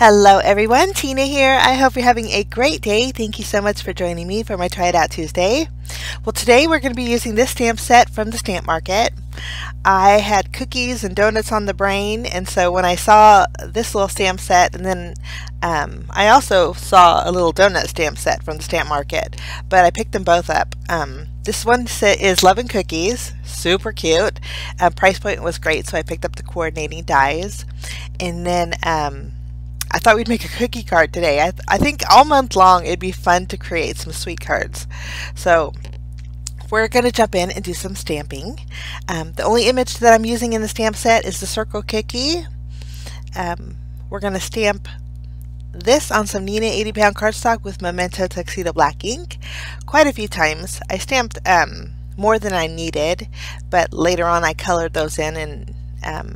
Hello everyone, Tina here. I hope you're having a great day. Thank you so much for joining me for my Try It Out Tuesday. Well, today we're going to be using this stamp set from the Stamp Market. I had cookies and donuts on the brain, and so when I saw this little stamp set, and then I also saw a little donut stamp set from the Stamp Market, but I picked them both up. This one set is Love & Cookies, super cute. Price point was great, so I picked up the coordinating dies. And then I thought we'd make a cookie card today. I think all month long it'd be fun to create some sweet cards. So we're going to jump in and do some stamping. The only image that I'm using in the stamp set is the circle cookie. We're going to stamp this on some Neenah 80-pound cardstock with Memento Tuxedo Black ink quite a few times. I stamped more than I needed, but later on I colored those in and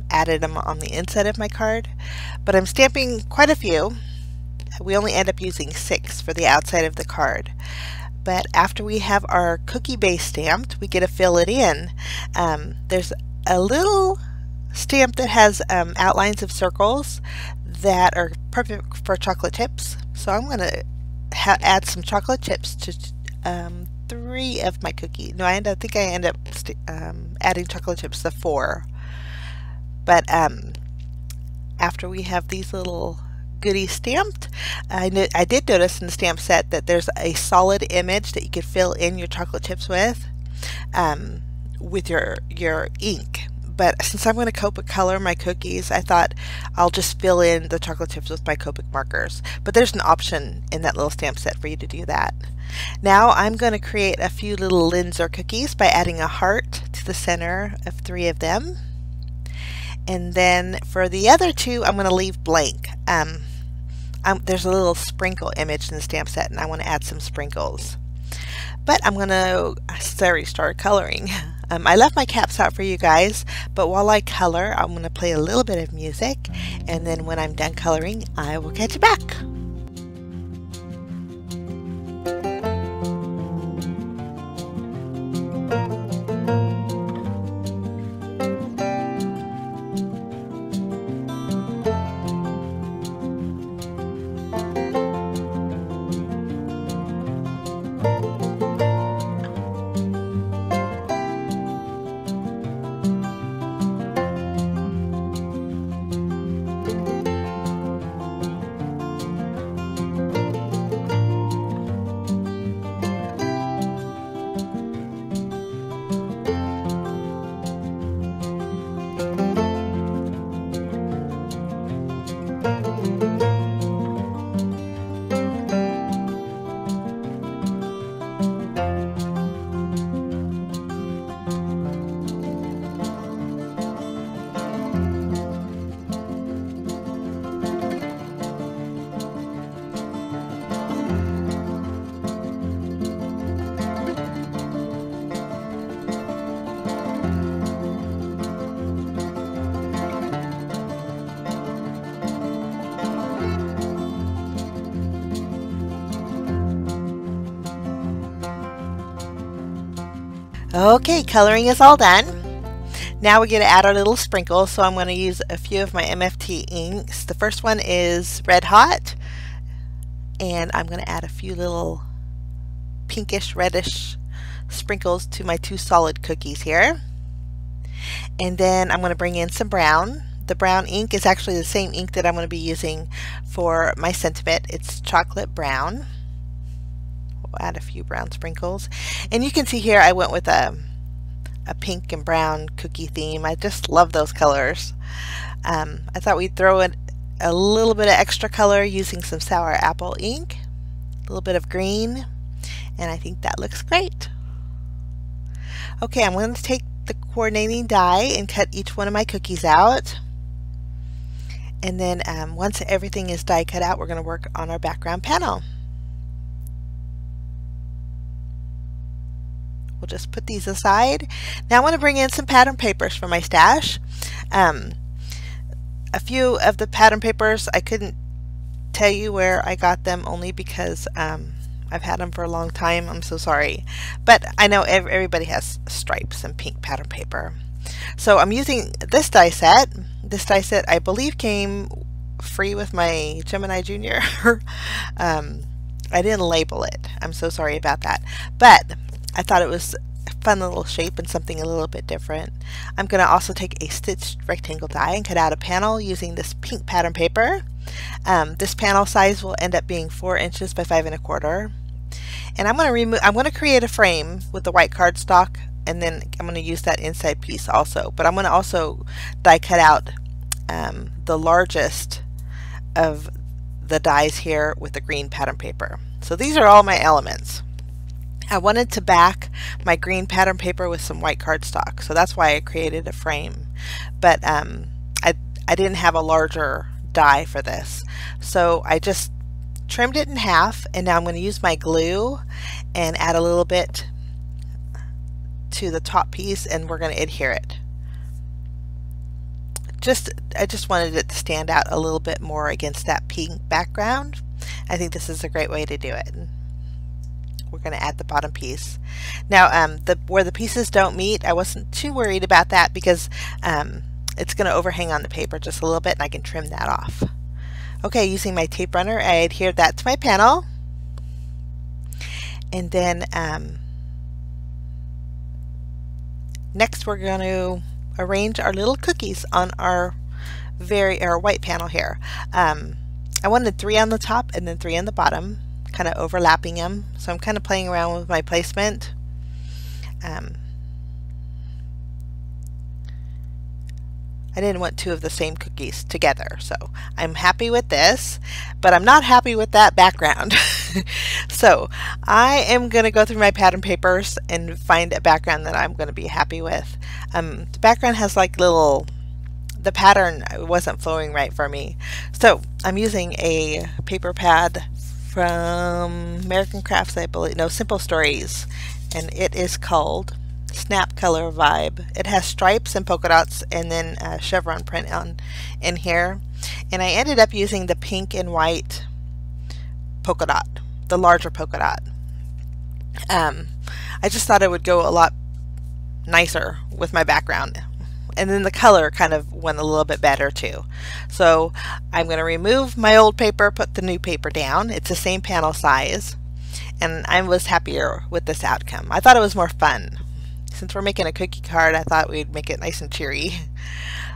added them on the inside of my card, but I'm stamping quite a few. We only end up using 6 for the outside of the card, but after we have our cookie base stamped, we get to fill it in. There's a little stamp that has outlines of circles that are perfect for chocolate chips, so I'm going to add some chocolate chips to 3 of my cookie. No, I think I end up adding chocolate chips to 4. But after we have these little goodies stamped, I did notice in the stamp set that there's a solid image that you could fill in your chocolate chips with your ink. But since I'm going to Copic color my cookies, I thought I'll just fill in the chocolate chips with my Copic markers. But there's an option in that little stamp set for you to do that. Now I'm going to create a few little Linzer cookies by adding a heart to the center of 3 of them. And then for the other 2, I'm going to leave blank. There's a little sprinkle image in the stamp set, and I want to add some sprinkles. But I'm going to start coloring. I left my caps out for you guys, but while I color, I'm going to play a little bit of music, and then when I'm done coloring, I will catch you back. Okay, coloring is all done. Now we get to add our little sprinkles, so I'm going to use a few of my MFT inks. The first one is Red Hot, and I'm going to add a few little pinkish, reddish sprinkles to my 2 solid cookies here. And then I'm going to bring in some brown. The brown ink is actually the same ink that I'm going to be using for my sentiment. It's chocolate brown. We'll add a few brown sprinkles, and you can see here I went with a pink and brown cookie theme. I just love those colors. I thought we'd throw in a little bit of extra color using some sour apple ink, a little bit of green, and I think that looks great. Okay, I'm going to take the coordinating die and cut each one of my cookies out, and then once everything is die cut out, we're going to work on our background panel. We'll just put these aside. Now I want to bring in some pattern papers for my stash. A few of the pattern papers, I couldn't tell you where I got them only because I've had them for a long time. I'm so sorry. But I know everybody has stripes and pink pattern paper. So I'm using this die set. This die set I believe came free with my Gemini Junior. I didn't label it. I'm so sorry about that. But I thought it was a fun little shape and something a little bit different. I'm going to also take a stitched rectangle die and cut out a panel using this pink pattern paper. This panel size will end up being 4 inches by 5 1/4. And I'm going to create a frame with the white cardstock, and then I'm going to use that inside piece also. But I'm going to also die cut out the largest of the dies here with the green pattern paper. So these are all my elements. I wanted to back my green pattern paper with some white cardstock, so that's why I created a frame. But I didn't have a larger die for this, so I just trimmed it in half, and now I'm going to use my glue and add a little bit to the top piece, and we're going to adhere it. I just wanted it to stand out a little bit more against that pink background. I think this is a great way to do it. We're going to add the bottom piece. Now where the pieces don't meet, I wasn't too worried about that because it's going to overhang on the paper just a little bit, and I can trim that off. Okay, using my tape runner, I adhered that to my panel, and then next we're going to arrange our little cookies on our white panel here. I wanted 3 on the top and then 3 on the bottom, kind of overlapping them, so I'm kind of playing around with my placement. I didn't want 2 of the same cookies together, so I'm happy with this, but I'm not happy with that background. So I am going to go through my pattern papers and find a background that I'm going to be happy with. The background has like little, the pattern wasn't flowing right for me, so I'm using a paper pad from American Crafts, I believe, no, Simple Stories, and it is called Snap Color Vibe. It has stripes and polka dots, and then chevron print on in here, and I ended up using the pink and white polka dot, the larger polka dot. I just thought it would go a lot nicer with my background, and then the color kind of went a little bit better too. So I'm going to remove my old paper, put the new paper down. It's the same panel size, and I was happier with this outcome. I thought it was more fun. Since we're making a cookie card, I thought we'd make it nice and cheery.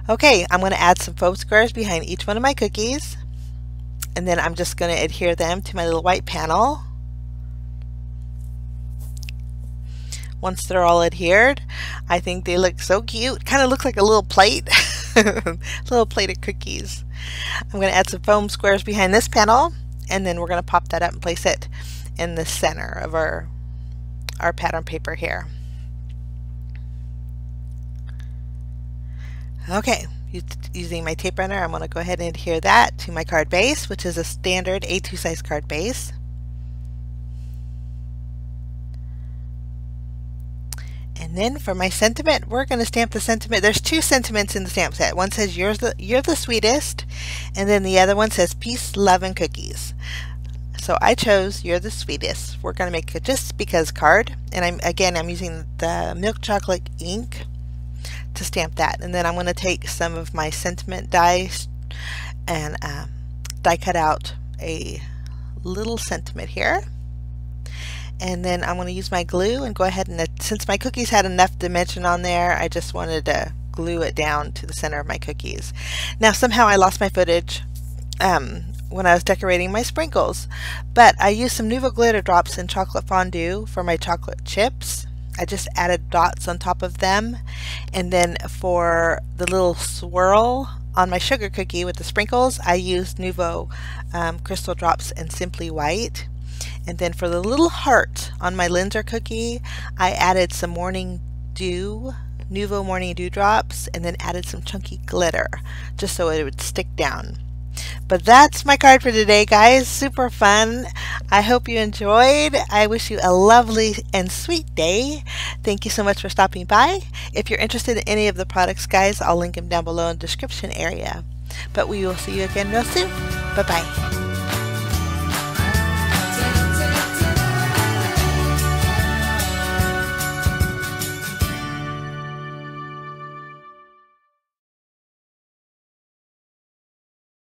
Okay, I'm going to add some foam squares behind each one of my cookies, and then I'm just going to adhere them to my little white panel. Once they're all adhered, I think they look so cute. Kind of looks like a little plate. A little plate of cookies. I'm going to add some foam squares behind this panel, and then we're going to pop that up and place it in the center of our pattern paper here. Okay, using my tape runner, I'm going to go ahead and adhere that to my card base, which is a standard A2 size card base. And then for my sentiment, we're going to stamp the sentiment. There's 2 sentiments in the stamp set. One says, you're the sweetest, and then the other one says, peace, love, and cookies. So I chose You're the Sweetest. We're going to make a Just Because card, and I'm using the milk chocolate ink to stamp that. And then I'm going to take some of my sentiment dies and die cut out a little sentiment here, and then I'm going to use my glue and go ahead and, since my cookies had enough dimension on there, I just wanted to glue it down to the center of my cookies. Now somehow I lost my footage when I was decorating my sprinkles, but I used some Nuvo glitter drops in Chocolate Fondue for my chocolate chips. I just added dots on top of them, and then for the little swirl on my sugar cookie with the sprinkles, I used Nuvo crystal drops and Simply White. And then for the little heart on my Linzer cookie, I added some Morning Dew, Nuvo Morning Dew drops, and then added some chunky glitter just so it would stick down. But that's my card for today, guys. Super fun. I hope you enjoyed. I wish you a lovely and sweet day. Thank you so much for stopping by. If you're interested in any of the products, guys, I'll link them down below in the description area. But we will see you again real soon. Bye-bye.